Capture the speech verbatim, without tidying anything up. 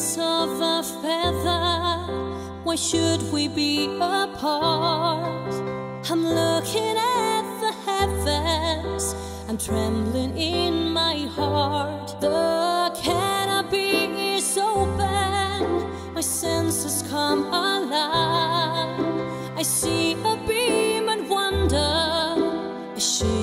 birds of a feather, why should we be apart? I'm looking at the heavens, I'm trembling in my heart. The canopy is open, my senses come alive. I see a beam and wonder, a ship